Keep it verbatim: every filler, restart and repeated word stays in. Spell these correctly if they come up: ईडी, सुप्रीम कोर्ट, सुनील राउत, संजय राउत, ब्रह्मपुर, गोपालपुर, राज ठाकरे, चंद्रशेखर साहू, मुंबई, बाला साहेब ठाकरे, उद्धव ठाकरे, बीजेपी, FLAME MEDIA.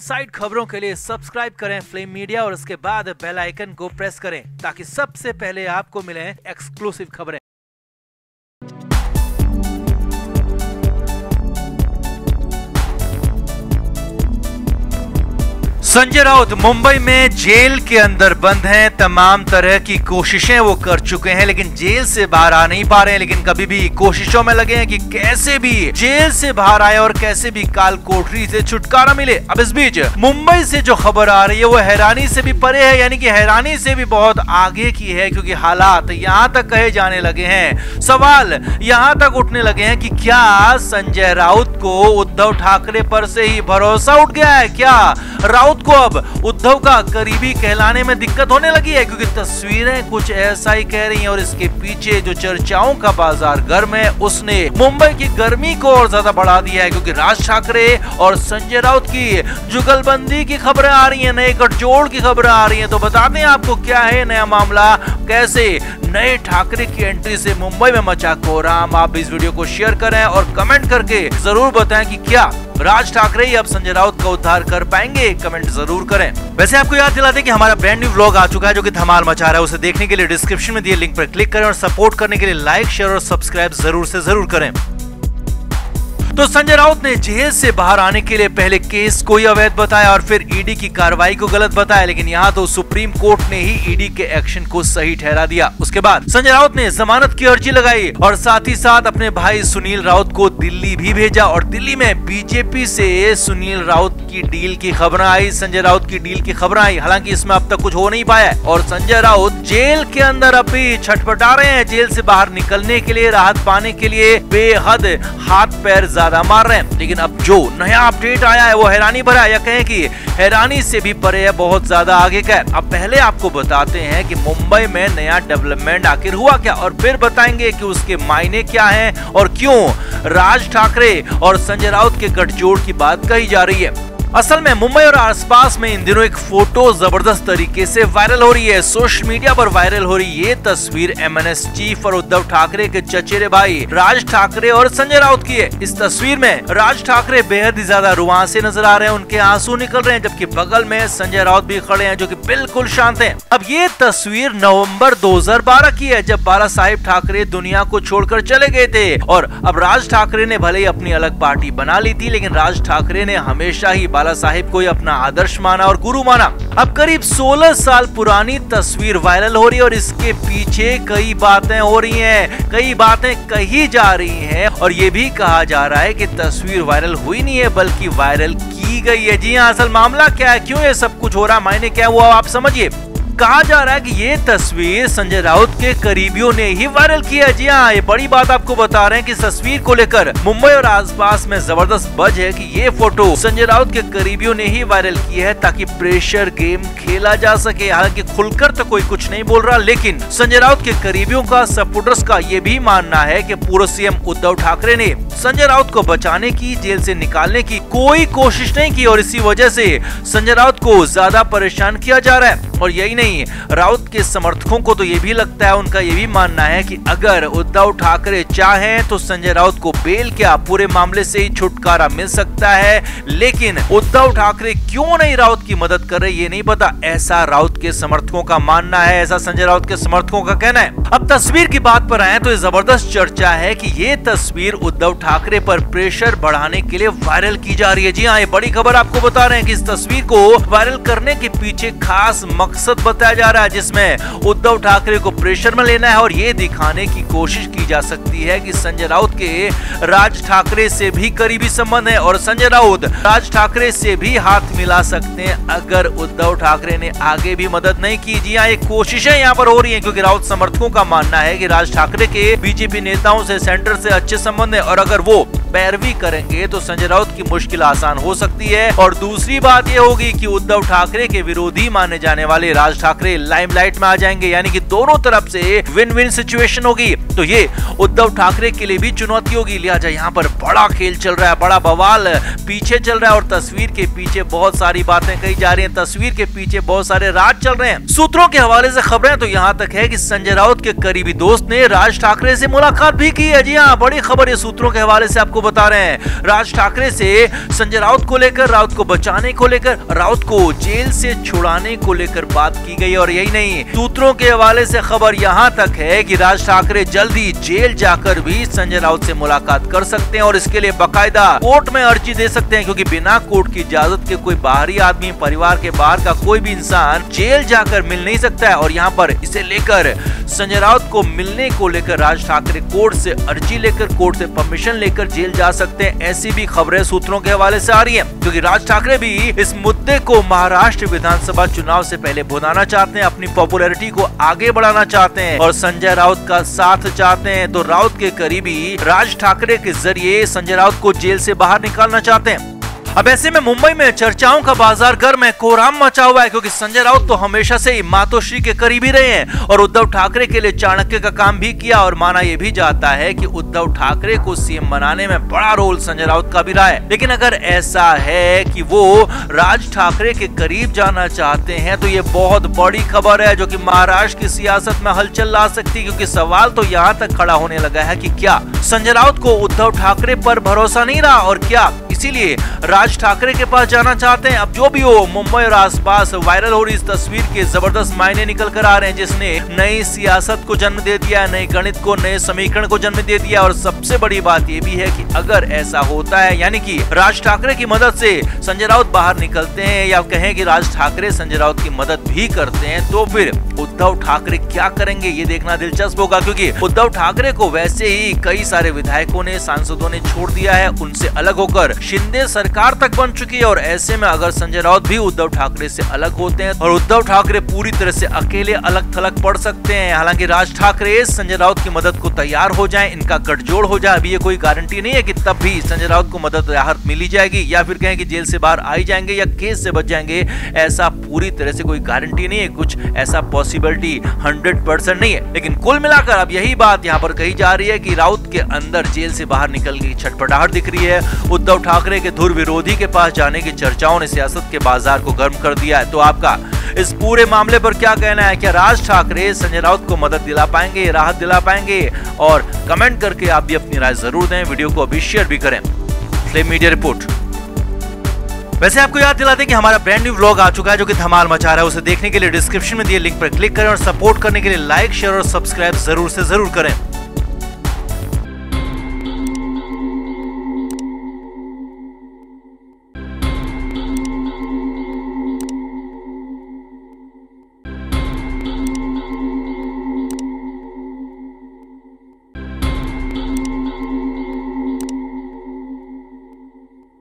Side खबरों के लिए सब्सक्राइब करें फ्लेम मीडिया और उसके बाद बेल आइकन को प्रेस करें ताकि सबसे पहले आपको मिलें एक्सक्लूसिव खबरें। संजय राउत मुंबई में जेल के अंदर बंद हैं। तमाम तरह की कोशिशें वो कर चुके हैं लेकिन जेल से बाहर आ नहीं पा रहे हैं, लेकिन कभी भी कोशिशों में लगे हैं कि कैसे भी जेल से बाहर आए और कैसे भी काल कोठरी से छुटकारा मिले। अब इस बीच मुंबई से जो खबर आ रही है वो हैरानी से भी परे है, यानी कि हैरानी से भी बहुत आगे की है, क्योंकि हालात यहाँ तक कहे जाने लगे हैं, सवाल यहाँ तक उठने लगे हैं कि क्या संजय राउत को उद्धव ठाकरे पर से ही भरोसा उठ गया है, क्या राउत को अब उद्धव का करीबी कहलाने में दिक्कत होने लगी है, क्योंकि तस्वीरें कुछ ऐसा ही कह रही हैं। और इसके पीछे जो चर्चाओं का बाजार गर्म है उसने मुंबई की गर्मी को और ज्यादा बढ़ा दिया है, क्योंकि राज ठाकरे और संजय राउत की जुगलबंदी की खबरें आ रही हैं, नए गठजोड़ की खबरें आ रही हैं। तो बता दें आपको क्या है नया मामला, कैसे नए ठाकरे की एंट्री से मुंबई में मचा कोहराम। आप इस वीडियो को शेयर करें और कमेंट करके जरूर बताएं कि क्या राज ठाकरे अब संजय राउत का उद्धार कर पाएंगे, कमेंट जरूर करें। वैसे आपको याद दिला दें कि हमारा ब्रांड न्यू व्लॉग आ चुका है जो कि धमाल मचा रहा है। उसे देखने के लिए डिस्क्रिप्शन में दिए लिंक पर क्लिक करें और सपोर्ट करने के लिए लाइक, शेयर और सब्सक्राइब जरूर से जरूर करें। तो संजय राउत ने जेल से बाहर आने के लिए पहले केस को ही अवैध बताया और फिर ईडी की कार्रवाई को गलत बताया, लेकिन यहाँ तो सुप्रीम कोर्ट ने ही ईडी के एक्शन को सही ठहरा दिया। उसके बाद संजय राउत ने जमानत की अर्जी लगाई और साथ ही साथ अपने भाई सुनील राउत को दिल्ली भी भेजा और दिल्ली में बीजेपी से सुनील राउत की डील की खबर आई, संजय राउत की डील की खबर आई। हालांकि इसमें अब तक कुछ हो नहीं पाया और संजय राउत जेल के अंदर अब भी छटपटा रहे हैं, जेल से बाहर निकलने के लिए, राहत पाने के लिए बेहद हाथ पैर मार रहे हैं। लेकिन अब जो नया अपडेट आया है वो हैरानी भरा है, या कहें कि हैरानी से भी परे है, बहुत ज्यादा आगे का है। अब पहले आपको बताते हैं कि मुंबई में नया डेवलपमेंट आखिर हुआ क्या और फिर बताएंगे कि उसके मायने क्या हैं और क्यों राज ठाकरे और संजय राउत के गठजोड़ की बात कही जा रही है। असल में मुंबई और आसपास में इन दिनों एक फोटो जबरदस्त तरीके से वायरल हो रही है, सोशल मीडिया पर वायरल हो रही ये तस्वीर एम एन एस चीफ और उद्धव ठाकरे के चचेरे भाई राज ठाकरे और संजय राउत की है। इस तस्वीर में राज ठाकरे बेहद ही ज्यादा रुआंसे नजर आ रहे हैं, उनके आंसू निकल रहे हैं, जबकि बगल में संजय राउत भी खड़े हैं जो की बिल्कुल शांत है। अब ये तस्वीर नवम्बर दो हजार बारह की है जब बाला साहेब ठाकरे दुनिया को छोड़कर चले गए थे, और अब राज ठाकरे ने भले ही अपनी अलग पार्टी बना ली थी लेकिन राज ठाकरे ने हमेशा ही बाला साहिब को ही अपना आदर्श माना और गुरु माना। अब करीब सोलह साल पुरानी तस्वीर वायरल हो रही है और इसके पीछे कई बातें हो रही हैं, कई बातें कही जा रही हैं और ये भी कहा जा रहा है कि तस्वीर वायरल हुई नहीं है बल्कि वायरल की गई है। जी हाँ, असल मामला क्या है, क्यों ये सब कुछ हो रहा है, मायने क्या है वो आप समझिए। कहा जा रहा है कि ये तस्वीर संजय राउत के करीबियों ने ही वायरल किया है। जी हाँ, ये बड़ी बात आपको बता रहे हैं कि तस्वीर को लेकर मुंबई और आसपास में जबरदस्त बज है कि ये फोटो संजय राउत के करीबियों ने ही वायरल की है ताकि प्रेशर गेम खेला जा सके। हालांकि खुलकर तो कोई कुछ नहीं बोल रहा, लेकिन संजय राउत के करीबियों का, सपोर्टर्स का ये भी मानना है कि पूर्व सीएम उद्धव ठाकरे ने संजय राउत को बचाने की, जेल से निकालने की कोई कोशिश नहीं की और इसी वजह से संजय राउत को ज्यादा परेशान किया जा रहा है। और यही नहीं, राउत के समर्थकों को तो ये भी लगता है, उनका ये भी मानना है कि अगर उद्धव ठाकरे चाहें तो संजय राउत को बेल क्या पूरे मामले से ही छुटकारा मिल सकता है, लेकिन उद्धव ठाकरे क्यों नहीं राउत की मदद कर रहे ये नहीं पता। ऐसा राउत के समर्थकों का मानना है, ऐसा संजय राउत के समर्थकों का कहना है। अब तस्वीर की बात पर आए तो ये जबरदस्त चर्चा है कि ये तस्वीर उद्धव ठाकरे पर प्रेशर बढ़ाने के लिए वायरल की जा रही है। जी हाँ, ये बड़ी खबर आपको बता रहे हैं कि इस तस्वीर को वायरल करने के पीछे खास मकसद बताया जा रहा है जिसमें उद्धव ठाकरे को प्रेशर में लेना है और ये दिखाने की कोशिश की जा सकती है कि संजय राउत के राज ठाकरे से भी करीबी संबंध है और संजय राउत राज ठाकरे से भी हाथ मिला सकते हैं अगर उद्धव ठाकरे ने आगे भी मदद नहीं की। जी हाँ, ये कोशिशें यहाँ पर हो रही है क्योंकि राउत समर्थकों का मानना है कि राज ठाकरे के बीजेपी नेताओं से, सेंटर से अच्छे संबंध है और अगर वो पैरवी करेंगे तो संजय राउत की मुश्किल आसान हो सकती है। और दूसरी बात ये होगी कि उद्धव ठाकरे के विरोधी माने जाने वाले राज ठाकरे लाइमलाइट में आ जाएंगे, यानी कि दोनों तरफ से विन विन सिचुएशन होगी, तो ये उद्धव ठाकरे के लिए भी चुनौती होगी। लिहाजा यहाँ पर बड़ा खेल चल रहा है, बड़ा बवाल पीछे चल रहा है और तस्वीर के पीछे बहुत सारी बातें कही जा रही है, तस्वीर के पीछे बहुत सारे राज चल रहे हैं। सूत्रों के हवाले से खबरें तो यहाँ तक है कि संजय राउत के करीबी दोस्त ने राज ठाकरे से मुलाकात भी की है। जी हाँ, बड़ी खबर ये सूत्रों के हवाले से आपको आपको बता रहे हैं। राज ठाकरे से संजय राउत को लेकर, राउत को बचाने को लेकर, राउत को जेल से छुड़ाने को लेकर बात की गई। और यही नहीं, सूत्रों के हवाले से खबर यहाँ तक है कि राज ठाकरे जल्दी जेल जाकर भी संजय राउत से मुलाकात कर सकते हैं और इसके लिए बाकायदा कोर्ट में अर्जी दे सकते हैं, क्योंकि बिना कोर्ट की इजाजत के कोई बाहरी आदमी, परिवार के बाहर का कोई भी इंसान जेल जाकर मिल नहीं सकता है। और यहाँ पर इसे लेकर संजय राउत को मिलने को लेकर राज ठाकरे कोर्ट से अर्जी लेकर, कोर्ट से परमिशन लेकर जेल जा सकते हैं, ऐसी भी खबरें सूत्रों के हवाले से आ रही हैं। क्योंकि राज ठाकरे भी इस मुद्दे को महाराष्ट्र विधानसभा चुनाव से पहले भुनाना चाहते हैं, अपनी पॉपुलैरिटी को आगे बढ़ाना चाहते हैं और संजय राउत का साथ चाहते हैं। तो राउत के करीबी राज ठाकरे के जरिए संजय राउत को जेल से बाहर निकालना चाहते हैं। अब ऐसे में मुंबई में चर्चाओं का बाजार गर्म है, कोहराम मचा हुआ है, क्योंकि संजय राउत तो हमेशा से ही मातोश्री के करीब ही रहे हैं और उद्धव ठाकरे के लिए चाणक्य का काम भी किया। और माना यह भी जाता है कि उद्धव ठाकरे को सीएम बनाने में बड़ा रोल संजय राउत का भी रहा है। लेकिन अगर ऐसा है कि वो राज ठाकरे के करीब जाना चाहते हैं, तो ये बहुत बड़ी खबर है जो की महाराष्ट्र की सियासत में हलचल ला सकती है। क्योंकि सवाल तो यहाँ तक खड़ा होने लगा है की क्या संजय राउत को उद्धव ठाकरे पर भरोसा नहीं रहा और क्या इसीलिए राज ठाकरे के पास जाना चाहते हैं। अब जो भी हो, मुंबई और आसपास वायरल हो रही इस तस्वीर के जबरदस्त मायने निकल कर आ रहे हैं, जिसने नई सियासत को जन्म दे दिया, नए गणित को, नए समीकरण को जन्म दे दिया। और सबसे बड़ी बात यह भी है कि अगर ऐसा होता है, यानी कि राज ठाकरे की मदद से संजय राउत बाहर निकलते हैं या कहें कि राज ठाकरे संजय राउत की मदद भी करते हैं, तो फिर उद्धव ठाकरे क्या करेंगे ये देखना दिलचस्प होगा। क्योंकि उद्धव ठाकरे को वैसे ही कई सारे विधायकों ने, सांसदों ने छोड़ दिया है, उनसे अलग होकर शिंदे सरकार तक बन चुकी है। और ऐसे में अगर संजय राउत भी उद्धव ठाकरे से अलग होते हैं और उद्धव ठाकरे पूरी तरह से अकेले अलग थलग पड़ सकते हैं। हालांकि राज ठाकरे संजय राउत की मदद को तैयार हो जाएं, इनका गठजोड़ हो जाए, अभी ये कोई गारंटी नहीं है कि तब भी संजय राउत को मदद राहत मिली जाएगी या फिर कहें कि जेल से बाहर आई जाएंगे या केस से बच जाएंगे, ऐसा पूरी तरह से कोई गारंटी नहीं है, कुछ ऐसा पॉसिबिलिटी हंड्रेड परसेंट नहीं है। लेकिन कुल मिलाकर अब यही बात यहाँ पर कही जा रही है कि राउत के अंदर जेल से बाहर निकल गई छटपटाहट दिख रही है। उद्धव ठाकरे के धुर विरोधी के पास जाने की चर्चाओं ने सियासत के बाजार को गर्म कर दिया है। तो आपका इस पूरे मामले पर क्या कहना है? क्या राज ठाकरे संजय राउत को मदद दिला पाएंगे, राहत दिला पाएंगे? और कमेंट करके आप भी अपनी राय जरूर दें, वीडियो को अभी शेयर भी करें। Flame media report. वैसे आपको याद दिला दें कि हमारा ब्रांड न्यू व्लॉग आ चुका है जो कि धमाल मचा रहा है। उसे देखने के लिए डिस्क्रिप्शन में दिए लिंक पर क्लिक करें और सपोर्ट करने के लिए लाइक, शेयर और सब्सक्राइब जरूर से जरूर करें।